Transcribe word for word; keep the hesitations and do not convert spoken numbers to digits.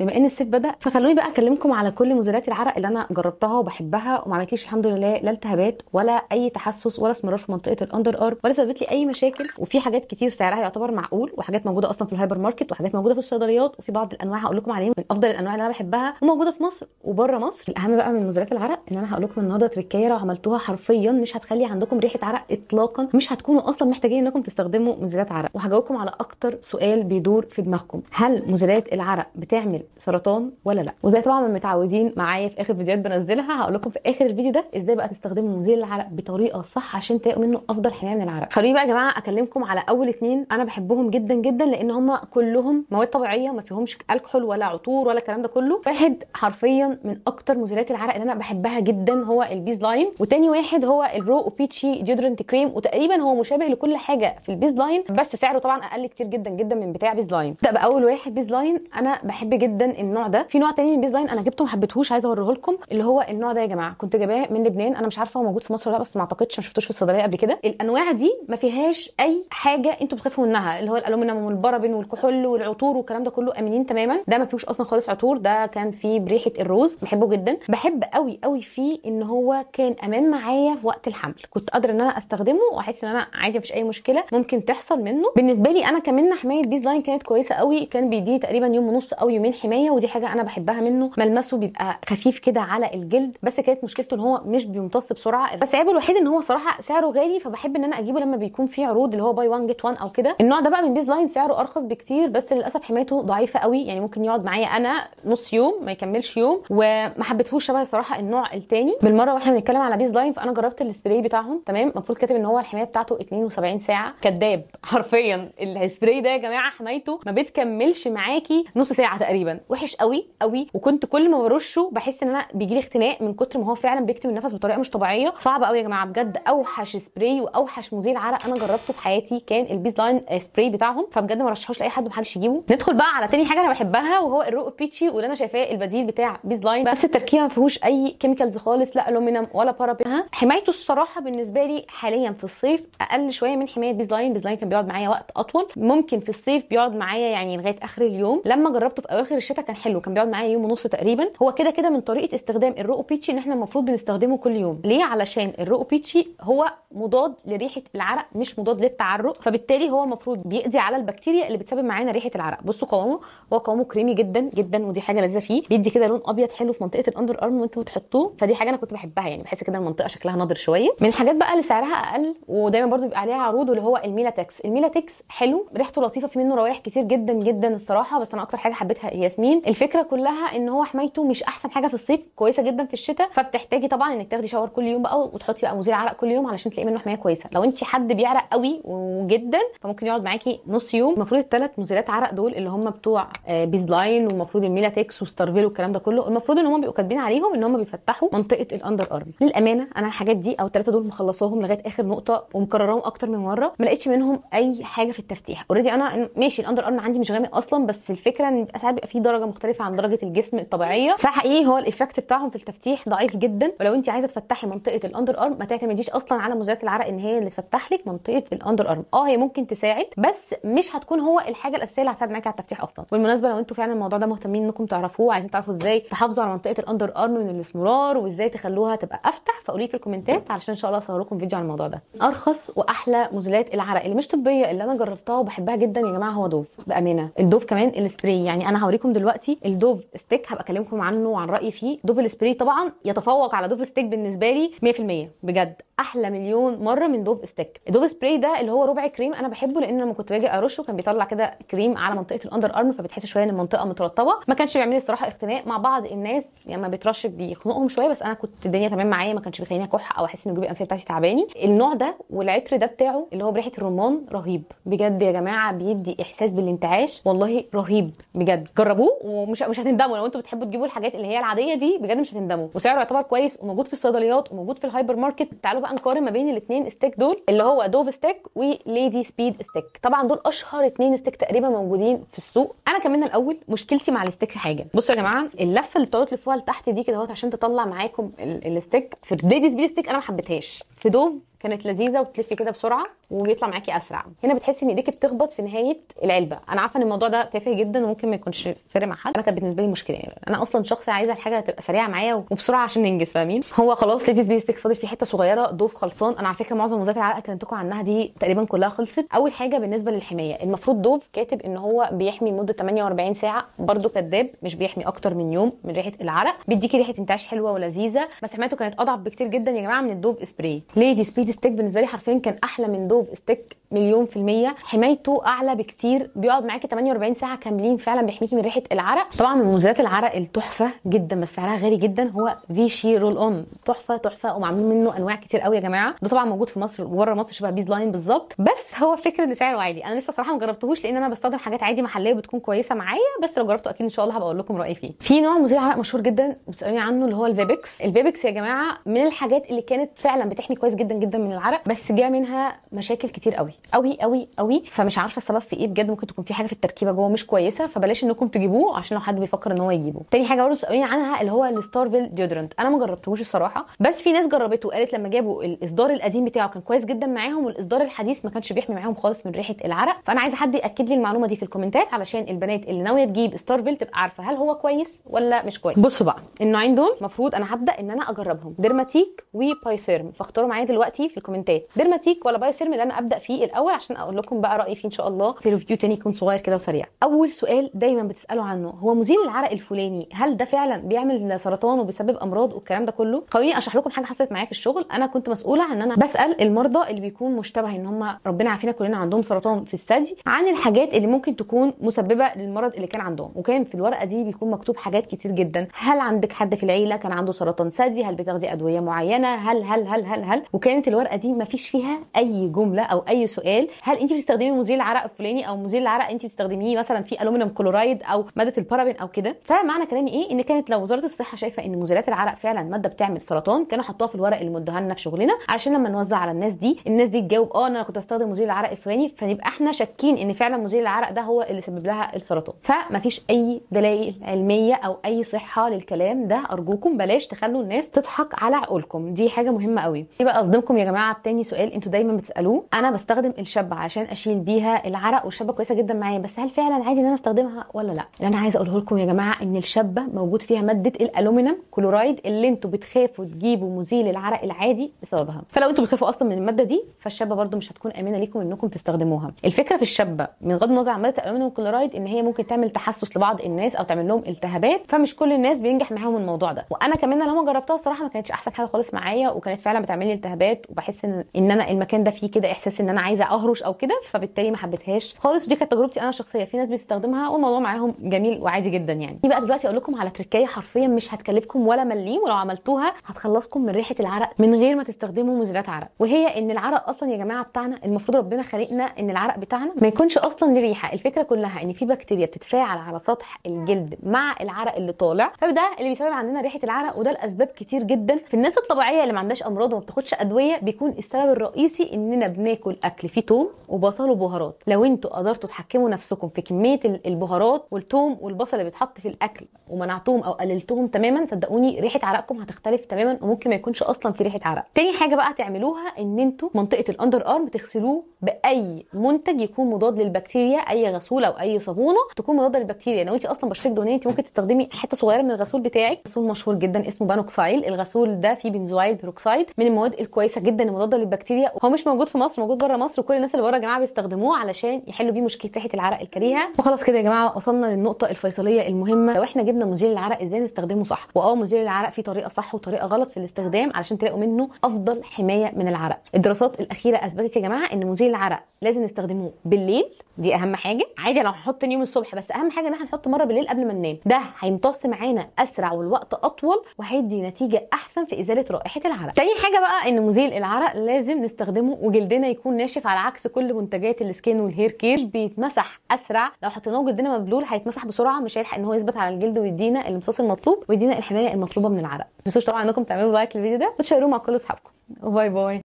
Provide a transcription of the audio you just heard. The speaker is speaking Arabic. بما ان الصيف بدا فخلوني بقى اكلمكم على كل مزيلات العرق اللي انا جربتها وبحبها وما عملتليش الحمد لله لا التهابات ولا اي تحسس ولا اسمرار في منطقه الاندر ارم ولا سببت لي اي مشاكل. وفي حاجات كتير سعرها يعتبر معقول وحاجات موجوده اصلا في الهايبر ماركت وحاجات موجوده في الصيدليات وفي بعض الانواع هقول لكم عليهم من افضل الانواع اللي انا بحبها وموجوده في مصر وبره مصر. الاهم بقى من مزيلات العرق ان انا هقول لكم النهارده تركايه لو عملتوها حرفيا مش هتخلي عندكم ريحه عرق اطلاقا، مش هتكونوا اصلا محتاجين انكم تستخدموا مزيلات عرق. وهجاوبكم على اكتر سؤال بيدور في دماغكم، هل مزيلات العرق بتعمل سرطان ولا لا؟ وزي طبعا ما متعودين معايا في اخر فيديوهات بنزلها هقول لكم في اخر الفيديو ده ازاي بقى تستخدموا مزيل العرق بطريقه صح عشان تلاقوا منه افضل حمايه من العرق. خلوني بقى يا جماعه اكلمكم على اول اتنين انا بحبهم جدا جدا لان هم كلهم مواد طبيعيه ما فيهمش الكحول ولا عطور ولا الكلام ده كله. واحد حرفيا من اكتر مزيلات العرق اللي انا بحبها جدا هو البيز لاين، وتاني واحد هو الرو بيتشي ديودرنت كريم، وتقريبا هو مشابه لكل حاجه في البيز لاين بس سعره طبعا اقل كتير جدا جدا من بتاع بيز لاين. ده باول واحد بيز لاين، انا بحب جدا النوع ده. في نوع تاني من بيز لاين انا جبته ما حبيتهوش عايزه اوريه لكم، اللي هو النوع ده يا جماعه كنت جايباه من لبنان، انا مش عارفه هو موجود في مصر ولا لا بس ما اعتقدش، ما شفتوش في الصيدليه قبل كده. الانواع دي ما فيهاش اي حاجه انتوا بتخافوا منها، اللي هو الالومنيوم والبرابين والكحول والعطور والكلام ده كله، امنين تماما. ده ما فيهوش اصلا خالص عطور، ده كان فيه بريحه الروز، بحبه جدا. بحب قوي قوي فيه ان هو كان امان معايا وقت الحمل، كنت قادره ان انا استخدمه واحس ان انا عادي مفيش اي مشكله ممكن تحصل منه. بالنسبه لي انا كمان حمايه بيز لاين كانت كويسه قوي، كان بيديني تقريبا يوم ونص او يومين حمايه، ودي حاجه انا بحبها منه. ملمسه بيبقى خفيف كده على الجلد، بس كانت مشكلته ان هو مش بيمتص بسرعه، بس عيبه الوحيد ان هو صراحه سعره غالي، فبحب ان انا اجيبه لما بيكون في عروض اللي هو باي وان جيت وان او كده. النوع ده بقى من بيز لاين سعره ارخص بكتير بس للاسف حمايته ضعيفه قوي، يعني ممكن يقعد معايا انا نص يوم ما يكملش يوم، وما حبيتهوش شبه صراحه النوع الثاني. بالمره واحنا بنتكلم على بيز لاين فانا جربت السبراي بتاعهم، تمام المفروض كاتب ان هو الحمايه بتاعته اتنين وسبعين ساعه، كذاب حرفيا. السبراي ده يا جماعه حمايته ما بتكملش معاكي نص ساعه تقريبا، وحش قوي قوي، وكنت كل ما برشه بحس ان انا بيجي لي اختناق من كتر ما هو فعلا بيكتم النفس بطريقه مش طبيعيه، صعبه قوي يا جماعه بجد. اوحش سبراي واوحش مزيل عرق انا جربته في حياتي كان البيز لاين سبراي بتاعهم، فبجد ما رشحوش لاي حد ومحدش يجيبه. ندخل بقى على تاني حاجه انا بحبها وهو الرو بيتشي، واللي انا شايفاه البديل بتاع بيز لاين، نفس التركيبه ما فيهوش اي كيميكالز خالص، لا الومنيوم ولا بارابين. حمايته الصراحه بالنسبه لي حاليا في الصيف اقل شويه من حمايه بيز لاين، بيز لاين كان بيقعد معايا وقت اطول، ممكن في الصيف بيقعد معايا يعني لغايه اخر اليوم. لما جربته في اواخر الشتاء كان حلو، كان بيقعد معايا يوم ونص تقريبا. هو كده كده من طريقه استخدام الرو بيتشي ان احنا المفروض بنستخدمه كل يوم، ليه؟ علشان الرو بيتشي هو مضاد لريحه العرق مش مضاد للتعرق، فبالتالي هو المفروض بيقضي على البكتيريا اللي بتسبب معانا ريحه العرق. بصوا قوامه، هو قوامه كريمي جدا جدا ودي حاجه لذيذه فيه، بيدي كده لون ابيض حلو في منطقه الاندر ارم وانتوا بتحطوه، فدي حاجه انا كنت بحبها، يعني بحس كده المنطقه شكلها نضر شويه. من الحاجات بقى اللي سعرها اقل ودايما برده بيبقى عليها عروض اللي هو الميلاتكس. الميلاتكس حلو، ريحته لطيفه، في منه روايح كتير جدا جدا الصراحه، بس انا اكتر حاجه حبيتها ياسمين. الفكره كلها ان هو حمايته مش احسن حاجه في الصيف، كويسه جدا في الشتاء، فبتحتاجي طبعا انك تاخدي شاور كل يوم بقى وتحطي بقى مزيل عرق كل يوم علشان تلاقي منه حمايه كويسه. لو انت حد بيعرق قوي وجدا فممكن يقعد معاكي نص يوم. المفروض الثلاث مزيلات عرق دول اللي هم بتوع بيز لاين والمفروض الميلاتكس وستارفيل والكلام ده كله، المفروض ان هم بيبقوا كاتبين عليهم ان هم بيفتحوا منطقه الاندر ارم. للامانه انا الحاجات دي او الثلاثه دول مخلصاهم لغايه اخر نقطه ومكرراهم اكتر من مره، ما لقيتش منهم اي حاجه في التفتيح. اوريدي انا ماشي الاندر ارم عندي مش غامق اصلا، بس الفكره ان ساعات بيبقى في درجه مختلفه عن درجه الجسم الطبيعيه، فحقيقي هو الايفكت بتاعهم في التفتيح ضعيف جدا. ولو انت عايزه تفتحي منطقه الاندر ارم ما تعتمديش اصلا على مزيلات العرق ان هي اللي تفتح لك منطقه الاندر ارم، اه هي ممكن تساعد بس مش هتكون هو الحاجه الاساسيه اللي هتساعد معاكي على التفتيح اصلا. بالمناسبه لو انتوا فعلا الموضوع ده مهتمين انكم تعرفوه وعايزين تعرفوا ازاي تحافظوا على منطقه الاندر ارم من الاسمرار وازاي تخلوها تبقى افتح، فقولي في الكومنتات علشان ان شاء الله اصور لكم فيديو عن الموضوع ده. ارخص واحلى مزيلات العرق اللي مش طبيه اللي انا جربتها وبحبها جدا يا جماعه هو دوف، بامانه الدوف كمان السبراي. يعني انا هوريكم دلوقتي الدوف ستيك، هبقى اكلمكم عنه وعن رايي فيه. دوف السبراي طبعا يتفوق على دوف ستيك بالنسبه لي مية في المية، بجد احلى مليون مره من دوف ستيك. الدوف سبراي ده اللي هو ربع كريم انا بحبه لان لما كنت باجي ارشه كان بيطلع كده كريم على منطقه الاندر ارم، فبتحس شويه ان المنطقه مترطبه، ما كانش بيعمل لي الصراحه اختناق. مع بعض الناس لما يعني بيترش بيخنقهم شويه، بس انا كنت الدنيا تمام معايا، ما كانش بيخليني اكح او احس ان الجيوب الانفيه بتاعتي تعباني. النوع ده والعطر ده بتاعه اللي هو بريحه الرمان رهيب بجد يا جماعه، بيدي احساس بالانتعاش والله رهيب بجد، جربوه ومش مش هتندموا. لو انتوا بتحبوا تجيبوا الحاجات اللي هي العاديه دي بجد مش هتندموا، وسعره يعتبر كويس وموجود في الصيدليات وموجود في الهايبر ماركت. تعالوا بقى نقارن ما بين الاثنين ستيك دول اللي هو دوف ستيك وليدي سبيد ستيك، طبعا دول اشهر اثنين ستيك تقريبا موجودين في السوق. انا كمان الاول مشكلتي مع الستيك حاجه، بصوا يا جماعه اللفه اللي بتقعدوا تلفوها لتحت دي كده اهوت عشان تطلع معاكم الستيك في ليدي سبيد ستيك انا ما حبيتهاش، في دوف كانت لذيذه وبتلفي كده بسرعه، وبيطلع معاكي اسرع. هنا بتحسي ان ايديكي بتخبط في نهايه العلبه. انا عارفه ان الموضوع ده تافه جدا وممكن ما يكونش فارق مع حد، انا كانت بالنسبه لي مشكله. يعني انا اصلا شخص عايزه الحاجه تبقى سريعه معايا وبسرعه عشان ننجز، فاهمين؟ هو خلاص ليديز بيستك فاضل في حته صغيره ضوف خلصان. انا على فكره معظم موزات العرق كلمتكم عنها دي تقريبا كلها خلصت. اول حاجه بالنسبه للحمايه، المفروض ضوف كاتب ان هو بيحمي لمده ثمانية وأربعين ساعه، برده كداب، مش بيحمي اكتر من يوم من ريحه العرق. بيديكي ريحه انتعاش حلوه ولذيذه، بس حمايته كانت اضعف بكتير جدا يا جماعه من الضوف سبراي. ليديز سبيد ستيك بالنسبه لي حرفيا كان احلى من ضوف ستيك مليون في المية، حمايته اعلى بكتير، بيقعد معاكي ثمانية وأربعين ساعه كاملين فعلا بيحميكي من ريحه العرق. طبعا من موزات العرق التحفه جدا بس سعرها غالي جدا هو فيشي رول اون، تحفه تحفه ومعمول منه انواع كتير قوي يا جماعه. ده طبعا موجود في مصر وبره مصر شبه بيز لاين بالظبط، بس هو فكره ان سعره عالي. انا لسه صراحه ما جربتهوش لان انا بستخدم حاجات عادي محليه بتكون كويسه معايا، بس لو جربته اكيد ان شاء الله هبقى اقول لكم رايي فيه. في نوع موزات عرق مشهور جدا بتسالوني عنه اللي هو الفيبكس. الفيبكس يا جماعه من الحاجات اللي كانت فعلا بتحمي كويس جدا جدا من العرق، بس جاء منها مشاكل كتير قوي قوي قوي قوي، فمش عارفه السبب في ايه بجد. ممكن تكون في حاجه في التركيبه جوه مش كويسه، فبلاش انكم تجيبوه عشان لو حد بيفكر ان هو يجيبه. تاني حاجه برضه سالوني عنها اللي هو الستارفيل ديودرنت، انا ما جربتهوش الصراحه، بس في ناس جربته وقالت لما جابوا الاصدار القديم بتاعه كان كويس جدا معاهم، والاصدار الحديث ما كانش بيحمي معاهم خالص من ريحه العرق. فانا عايزه حد ياكد لي المعلومه دي في الكومنتات علشان البنات اللي ناويه تجيب ستارفيل تبقى عارفه هل هو كويس ولا مش كويس. بصوا بقى النوعين دول المفروض انا هبدا ان انا اجربهم، ديرماتيك وبايثيرم، فاختاروا معايا دلوقتي في الكومنتات ديرماتيك ولا بايثيرم اللي انا ابدا فيه الاول عشان اقول لكم بقى رايي فيه ان شاء الله في ريفيو تاني يكون صغير كده وسريع. اول سؤال دايما بتسالوا عنه هو مزيل العرق الفلاني هل ده فعلا بيعمل سرطان وبيسبب امراض والكلام ده كله؟ خليني اشرح لكم حاجه حصلت معايا في الشغل. انا كنت مسؤوله ان انا بسال المرضى اللي بيكون مشتبه ان هم ربنا عافينا كلنا عندهم سرطان في الثدي عن الحاجات اللي ممكن تكون مسببه للمرض اللي كان عندهم، وكان في الورقه دي بيكون مكتوب حاجات كتير جدا، هل عندك حد في العيله كان عنده سرطان ثدي، هل بتاخدي ادويه معينه، هل هل هل هل هل وكانت الورقه دي ما فيش فيها اي جمله او اي سؤال هل انت بتستخدمي مزيل العرق الفلاني او مزيل العرق انت بتستخدميه مثلا في الومنيوم كلورايد او ماده البارابين او كده. فمعنى كلامي ايه؟ ان كانت لو وزاره الصحه شايفه ان مزيلات العرق فعلا ماده بتعمل سرطان كانوا حطوها في الورق اللي مدوها لنا في شغلنا علشان لما نوزع على الناس دي الناس دي تجاوب اه انا كنت بستخدم مزيل العرق الفلاني، فنبقى احنا شاكين ان فعلا مزيل العرق ده هو اللي سبب لها السرطان. فمفيش اي دلائل علميه او اي صحه للكلام ده، ارجوكم بلاش تخلوا الناس تضحك على عقولكم، دي حاجه مهمه قوي. يبقى اصدمكم يا جماعه بتاني سؤال انتوا دايما بتسالوه، انا بستخدم الشبع عشان اشيل بيها العرق والشبه كويسه جدا معايا، بس هل فعلا عادي ان انا استخدمها ولا لا؟ اللي انا عايزه اقوله لكم يا جماعه ان الشبه موجود فيها ماده الالومنيوم كلورايد اللي انتوا بتخافوا تجيبوا مزيل العرق العادي بسببها، فلو انتوا بتخافوا اصلا من الماده دي فالشبه برده مش هتكون امنه ليكم انكم تستخدموها. الفكره في الشبه من غض النظر عن ماده الالومنيوم كلورايد ان هي ممكن تعمل تحسس لبعض الناس او تعمل لهم التهابات، فمش كل الناس بينجح معاهم الموضوع ده. وانا كمان لما جربتها الصراحه ما كانتش احسن حاجه خالص معايا، وكانت فعلا بتعمل لي التهابات وبحس ان ان انا المكان ده فيه كده احساس ان انا عايزه اهرش او كده، فبالتالي ما حبيتهاش خالص. ودي كانت تجربتي انا الشخصيه. في ناس بتستخدمها والموضوع معاهم جميل وعادي جدا. يعني بقى دلوقتي اقول لكم على تركايه حرفيا مش هتكلفكم ولا مليم، ولو عملتوها هتخلصكم من ريحه العرق من غير ما تستخدموا مزيلات عرق، وهي ان العرق اصلا يا جماعه بتاعنا المفروض ربنا خلقنا ان العرق بتاعنا ما يكونش اصلا ليه ريحه. الفكره كلها ان في بكتيريا بتتفاعل على سطح الجلد مع العرق اللي طالع، فده اللي بيسبب عندنا ريحه العرق. وده لاسباب كتير جدا. في الناس الطبيعيه اللي ما عندهاش امراض وما بتاخدش ادويه بيكون السبب الرئيسي اننا بناكل اكل فيه توم وبصل وبهارات. لو انتوا قدرتوا تحكموا نفسكم في كميه البهارات والثوم والبصل اللي بيتحط في الاكل ومنعتوهم او قللتهم تماما، صدقوني ريحه عرقكم هتختلف تماما وممكن ما يكونش اصلا في ريحه عرق. تاني حاجه بقى تعملوها ان انتوا منطقه الاندر ارم تغسلوه باي منتج يكون مضاد للبكتيريا، اي غسول او اي صابونه تكون مضاده للبكتيريا. لو انت اصلا بشرتك دهنيه انت ممكن تستخدمي حته صغيره من الغسول بتاعك، غسول مشهور جدا اسمه بانوكسايل. الغسول ده فيه بنزويل بيروكسايد من المواد الكويسه جدا المضاده للبكتيريا. هو مش موجود في مصر، موجود بره مصر، وكل الناس اللي بره يا جماعه بيستخدموه علشان يحلوا بيه مشكله ريحه العرق الكريهه. وخلاص كده يا جماعه وصلنا للنقطه الفيصليه المهمه. لو احنا جبنا مزيل العرق ازاي نستخدمه صح؟ واه مزيل العرق فيه طريقه صح وطريقه غلط في الاستخدام علشان تلاقوا منه افضل حمايه من العرق. الدراسات الاخيره اثبتت يا جماعه ان مزيل العرق لازم نستخدمه بالليل، دي اهم حاجه. عادي لو هنحط تاني يوم الصبح، بس اهم حاجه ان احنا نحط مره بالليل قبل ما ننام. ده هيمتص معانا اسرع والوقت اطول وهيدي نتيجه احسن في ازاله رائحه العرق. تاني حاجه بقى ان مزيل العرق لازم نستخدمه وجلدنا يكون ناشف، على عكس كل منتجات السكين والهير كير بيتمسح اسرع. لو حطيناه وجلدنا مبلول هيتمسح بسرعه، مش هيلحق ان هو يثبت على الجلد ويدينا الامتصاص المطلوب ويدينا الحمايه المطلوبه من العرق. ما تنسوش طبعا انكم تعملوا لايك للفيديو ده وتشيروه مع كل اصحابكم. باي باي.